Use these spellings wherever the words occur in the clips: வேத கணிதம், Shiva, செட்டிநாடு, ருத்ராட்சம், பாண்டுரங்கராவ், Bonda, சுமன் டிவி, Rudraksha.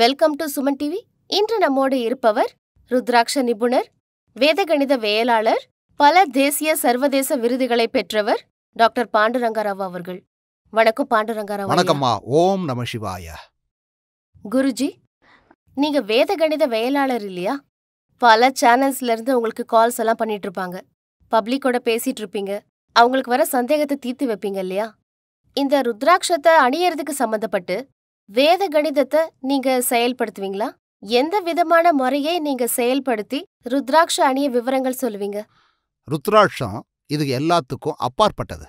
Welcome to சுமன் டிவி. இன்று நம்மோடு இருப்பவர் ருத்ராட்ச நிபுணர், வேதகணித வேளாளர், பல தேசிய சர்வதேச விருதுகளை பெற்றவர் டாக்டர் பாண்டுரங்கராவ் அவர்கள். வணக்கம் பாண்டுரங்கராவ். வணக்கம்மா. ஓம் நம சிவாய. குருஜி, நீங்க வேதகணித வேளாளர் இல்லையா? பல சேனல்ஸ்ல இருந்து உங்களுக்கு கால்ஸ் எல்லாம் பண்ணிட்டு இருப்பாங்க, பப்ளிக்கோட பேசிட்டு இருப்பீங்க, அவங்களுக்கு வர சந்தேகத்தை தீர்த்து வைப்பீங்க இல்லையா? இந்த ருத்ராட்சத்தை அணியறதுக்கு சம்பந்தப்பட்டு வேத கணிதத்தை நீங்க செயல்படுத்துவீங்களா? எந்த விதமான முறையை நீங்க செயல்படுத்தி ருத்ராட்ச அணிய விவரங்கள் சொல்லுவீங்க? ருத்ராட்சம் இது எல்லாத்துக்கும் அப்பாற்பட்டது.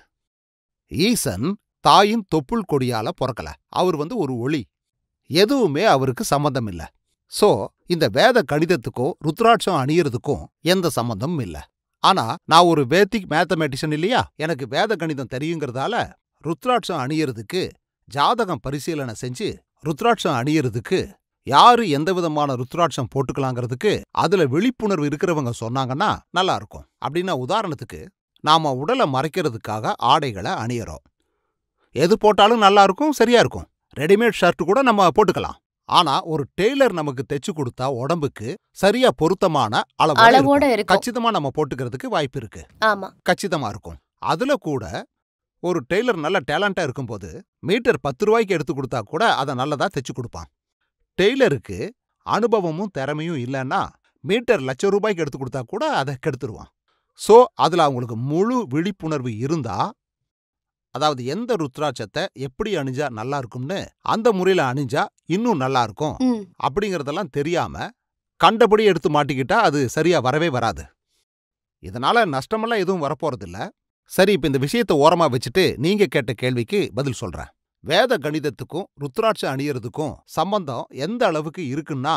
ஈசன் தாயின் தொப்புள் கொடியால பிறக்கல, அவர் ஒரு ஒளி, எதுவுமே அவருக்கு சம்மந்தம் இல்லை. ஸோ இந்த வேத கணிதத்துக்கும் ருத்ராட்சம் அணியறதுக்கும் எந்த சம்மந்தமும் இல்லை. ஆனா நான் ஒரு வேதிக் மேத்தமேட்டிஷியன் இல்லையா, எனக்கு வேத கணிதம் தெரியுங்கிறதால ருத்ராட்சம் அணியறதுக்கு ஜாதகம் பரிசீலனை செஞ்சு ருத்ராட்சம் அணியறதுக்கு யாரு எந்த விதமான ருத்ராட்சம் போட்டுக்கலாங்கிறதுக்கு அதுல விழிப்புணர்வு இருக்கிறவங்க சொன்னாங்கன்னா நல்லா இருக்கும். அப்படின்னா உதாரணத்துக்கு நாம உடலை மறைக்கிறதுக்காக ஆடைகளை அணியறோம், எது போட்டாலும் நல்லா இருக்கும், சரியா இருக்கும். ரெடிமேட் ஷர்ட் கூட நம்ம போட்டுக்கலாம். ஆனா ஒரு டெய்லர் நமக்கு தைச்சு கொடுத்தா உடம்புக்கு சரியா பொருத்தமான அளவோட கச்சிதமா நம்ம போட்டுக்கிறதுக்கு வாய்ப்பு இருக்கு, கச்சிதமா இருக்கும். அதுல கூட ஒரு டெய்லர் நல்ல டேலண்டா இருக்கும்போது மீட்டர் 10 ரூபாய்க்கு எடுத்து கொடுத்தா கூட அதை நல்லதா தைச்சு கொடுப்பான். டெய்லருக்கு அனுபவமும் திறமையும் இல்லைன்னா மீட்டர் லட்ச ரூபாய்க்கு எடுத்து கொடுத்தா கூட அதை கெடுத்துருவான். ஸோ அதுல அவங்களுக்கு முழு விழிப்புணர்வு இருந்தா, அதாவது எந்த ருத்ராட்சத்தை எப்படி அணிஞ்சா நல்லா இருக்கும்னு, அந்த முறையில அணிஞ்சா இன்னும் நல்லா இருக்கும் அப்படிங்கறதெல்லாம் தெரியாம கண்டபடி எடுத்து மாட்டிக்கிட்டா அது சரியா வரவே வராது. இதனால நஷ்டமெல்லாம் எதுவும் வரப்போறதில்ல. சரி, இப்ப இந்த விஷயத்தை ஓரமா வச்சுட்டு நீங்க கேட்ட கேள்விக்கு பதில் சொல்றேன். வேத கணிதத்துக்கும் ருத்ராட்சம் அணியறதுக்கும் சம்பந்தம் எந்த அளவுக்கு இருக்குன்னா,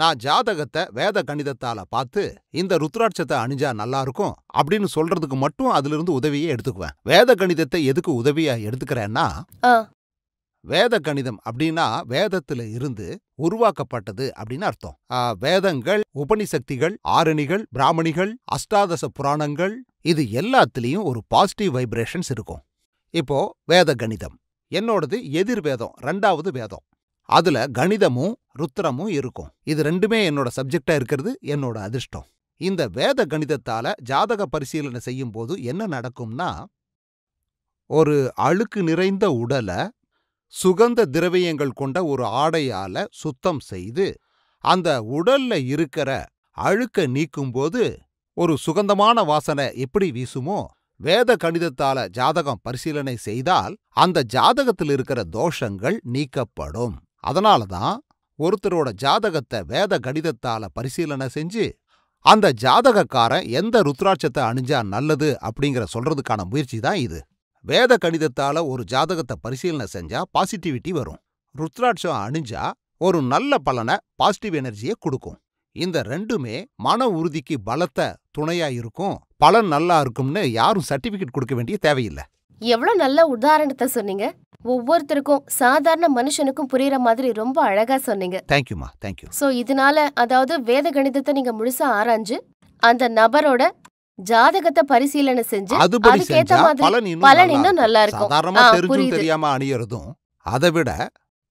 நான் ஜாதகத்தை வேத கணிதத்தால பார்த்து இந்த ருத்ராட்சத்தை அணிஞ்சா நல்லா இருக்கும் அப்படின்னு சொல்றதுக்கு மட்டும் அதுல இருந்து உதவியே எடுத்துக்குவேன். வேத கணிதத்தை எதுக்கு உதவியா எடுத்துக்கிறேன்னா, வேத கணிதம் அப்படின்னா வேதத்துல இருந்து உருவாக்கப்பட்டது அப்படின்னு அர்த்தம். வேதங்கள், உபனிசக்திகள், ஆரணிகள், பிராமணிகள், அஷ்டாதச புராணங்கள், இது எல்லாத்துலேயும் ஒரு பாசிட்டிவ் வைப்ரேஷன்ஸ் இருக்கும். இப்போ வேத கணிதம் என்னோடது எதிர்வேதம், 2வது வேதம். அதுல கணிதமும் ருத்ரமும் இருக்கும். இது ரெண்டுமே என்னோட சப்ஜெக்டா இருக்கிறது என்னோட அதிர்ஷ்டம். இந்த வேத கணிதத்தால ஜாதக பரிசீலனை செய்யும் போது என்ன நடக்கும்னா, ஒரு அழுக்கு நிறைந்த உடலை சுகந்த திரவியங்கள் கொண்ட ஒரு ஆடையால சுத்தம் செய்து அந்த உடல்ல இருக்கிற அழுக்க நீக்கும்போது ஒரு சுகந்தமான வாசனை எப்படி வீசுமோ, வேத கணிதத்தால ஜாதகம் பரிசீலனை செய்தால் அந்த ஜாதகத்தில் இருக்கிற தோஷங்கள் நீக்கப்படும். அதனாலதான் ஒருத்தரோட ஜாதகத்தை வேத கணிதத்தால பரிசீலனை செஞ்சு அந்த ஜாதகக்காரன் எந்த ருத்ராட்சத்தை அணிஞ்சா நல்லது அப்படிங்கிற சொல்றதுக்கான முயற்சி தான் இது. வேத கணிதத்தால ஒரு ஜாதகத்தை பரிசீலனை செஞ்சா பாசிட்டிவிட்டி வரும், ருத்ராட்சம் அணிஞ்சா ஒரு நல்ல பலனை, பாசிட்டிவ் எனர்ஜியை கொடுக்கும். இந்த ரெண்டுமே மன உறுதிக்கு பலத்த துணையா இருக்கும். பலன் நல்லா இருக்கும்னு யாரும் சர்டிபிகேட் கொடுக்க வேண்டிய தேவையில்லை. எவ்வளவு நல்ல உதாரணத்தை சொன்னீங்க, ஒவ்வொருத்தருக்கும் சாதாரண மனுஷனுக்கும் புரியுற மாதிரி ரொம்ப அழகா சொன்னீங்க. தேங்க்யூமா, தேங்க்யூ. ஸோ இதனால, அதாவது வேத கணிதத்தை நீங்க முழுசா ஆராய்ஞ்சு அந்த நபரோட ஜாதகத்தை பரிசீலனை செஞ்சு அதுக்கேற்ற மாதிரி பலன் இன்னும் நல்லா இருக்கும். தெரியாம அணியறதும் அதை விட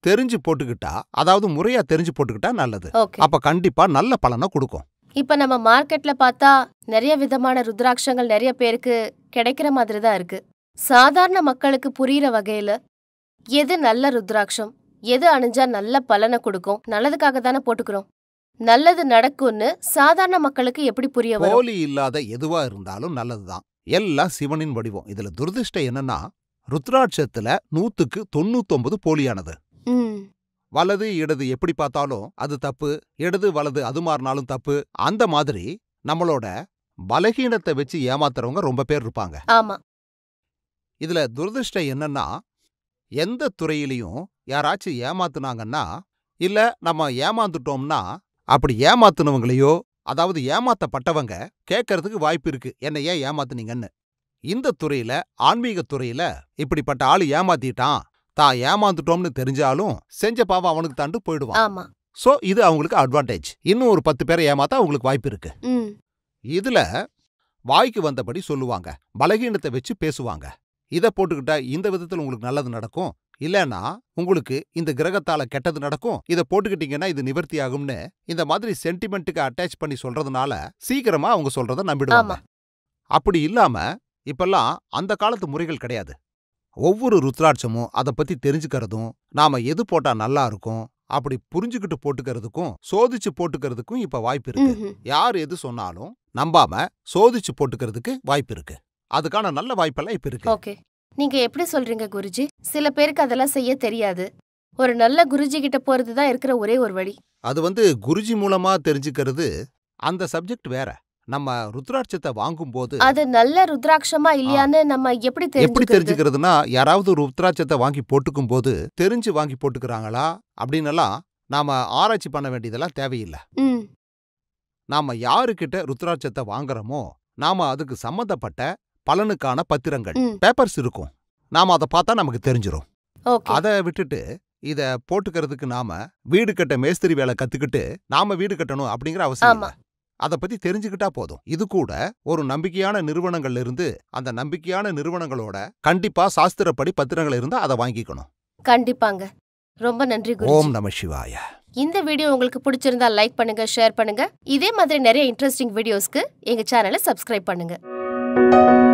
தெரிஞ்சு போட்டுக்கிட்டா, அதாவது முறையா தெரிஞ்சு போட்டுக்கிட்டா நல்லது. அப்ப கண்டிப்பா நல்ல பலனை கொடுக்கும். இப்ப நம்ம மார்க்கெட்ல பார்த்தா நிறைய விதமான ருத்ராட்சங்கள் நிறைய பேருக்கு கிடைக்கிற மாதிரி தான் இருக்கு. சாதாரண மக்களுக்கு புரியுற வகையில எது நல்ல ருத்ராட்சம், எது அணிஞ்சா நல்ல பலனை கொடுக்கும், நல்லதுக்காக தானே போட்டுக்கிறோம், நல்லது நடக்கும்னு சாதாரண மக்களுக்கு எப்படி புரிய வரும்? கோலி இல்லாத எதுவா இருந்தாலும் நல்லதுதான், எல்லாம் சிவனின் வடிவம். இதுல துர்திஷ்டம் என்னன்னா, ருத்ராட்சத்துல 100க்கு 99 போலியானது. வலது இடது எப்படி பார்த்தாலும் அது தப்பு, இடது வலது அது மாறினாலும் தப்பு. அந்த மாதிரி நம்மளோட பலகீனத்தை வச்சு ஏமாத்துறவங்க ரொம்ப பேர் இருப்பாங்க. இதுல துர்திஷ்டம் என்னன்னா, எந்த துறையிலையும் யாராச்சும் ஏமாத்துனாங்கன்னா, இல்ல நம்ம ஏமாந்துட்டோம்னா, அப்படி ஏமாத்துனவங்களையோ அதாவது ஏமாத்தப்பட்டவங்க கேட்கறதுக்கு வாய்ப்பு இருக்கு, என்ன ஏன் ஏமாத்துனீங்கன்னு. இந்த துறையில, ஆன்மீக துறையில இப்படிப்பட்ட ஆளு ஏமாத்திட்டான், தான் ஏமாந்துட்டோம்னு தெரிஞ்சாலும் செஞ்ச பாவம் அவனுக்கு தாண்டு போயிடுவான். சோ இது அவங்களுக்கு அட்வான்டேஜ். இன்னும் ஒரு 10 பேரை ஏமாத்தா அவங்களுக்கு வாய்ப்பு இருக்கு. இதுல வாய்க்கு வந்தபடி சொல்லுவாங்க, பலகீனத்தை வச்சு பேசுவாங்க, இதை போட்டுக்கிட்டா இந்த விதத்தில் உங்களுக்கு நல்லது நடக்கும், இல்லனா உங்களுக்கு இந்த கிரகத்தால கெட்டது நடக்கும் இத போட்டுக்கிட்டீங்கன்னா இது நிவர்த்தியாகும்னு இந்த மாதிரி சென்டிமென்ட்டுக்கு அட்டாச் பண்ணி சொல்றதுனால சீக்கிரமா அவங்க சொல்றத நம்பிடுவாங்க. அப்படி இல்லாம இப்பெல்லாம் அந்த காலத்து முறைகள் கிடையாது. ஒவ்வொரு ருத்ராட்சமும் அத பத்தி தெரிஞ்சுக்கிறதும் நாம எது போட்டா நல்லா இருக்கும் அப்படி புரிஞ்சுக்கிட்டு போட்டுக்கிறதுக்கும் சோதிச்சு போட்டுக்கிறதுக்கும் இப்ப வாய்ப்பு இருக்கு. யார் எது சொன்னாலும் நம்பாம சோதிச்சு போட்டுக்கிறதுக்கு வாய்ப்பு இருக்கு. அதுக்கான நல்ல வாய்ப்பெல்லாம் இப்ப இருக்கு. ஓகே, நீங்க எப்படி சொல்றீங்க குருஜி? சில பேருக்கு அதெல்லாம் செய்ய தெரியாது. ஒரு நல்ல குருஜி கிட்ட போறது தான் இருக்கிற ஒரே ஒரு வழி. அது குருஜி மூலமா தெரிஞ்சுக்கிறது அந்த சப்ஜெக்ட் வேற. நம்ம ருத்ராட்சத்தை வாங்கும் போது அது நல்ல ருத்ராட்சமா இல்லையான்னு நம்ம எப்படி தெரிஞ்சுக்கிறதுனா, யாராவது ருத்ராட்சத்தை வாங்கி போட்டுக்கும் போது தெரிஞ்சு வாங்கி போட்டுக்கிறாங்களா அப்படின்னலாம் நாம ஆராய்ச்சி பண்ண வேண்டியதெல்லாம் தேவையில்லை. நாம யாருக்கிட்ட ருத்ராட்சத்தை வாங்குறோமோ நாம அதுக்கு சம்பந்தப்பட்ட பலனுக்கான பத்திரங்கள் பேப்பர்ஸ் இருக்கும். நாம அதை பார்த்தா நமக்கு தெரிஞ்சிடும். அதை விட்டுட்டு இத போட்டுக்கிறதுக்கு நாம வீடு கட்ட மேஸ்திரி வேலை கத்துக்கிட்டு நாம வீடு கட்டணும் அப்படிங்கிற அவசியம் இல்லை. அதை பத்தி தெரிஞ்சுக்கிட்டா போதும். இது கூட ஒரு நம்பிக்கையான நிறுவனங்கள்ல இருந்து அந்த நம்பிக்கையான நிறுவனங்களோட கண்டிப்பா சாஸ்திரப்படி பத்திரங்கள் இருந்தா அதை வாங்கிக்கணும். கண்டிப்பாங்க. ரொம்ப நன்றி குருஜி. ஓம் நம சிவாய. இந்த வீடியோ உங்களுக்கு பிடிச்சிருந்தா லைக் பண்ணுங்க, ஷேர் பண்ணுங்க. இதே மாதிரி நிறைய இன்ட்ரெஸ்டிங் வீடியோஸ்க்கு எங்க சேனலை சப்ஸ்கிரைப் பண்ணுங்க.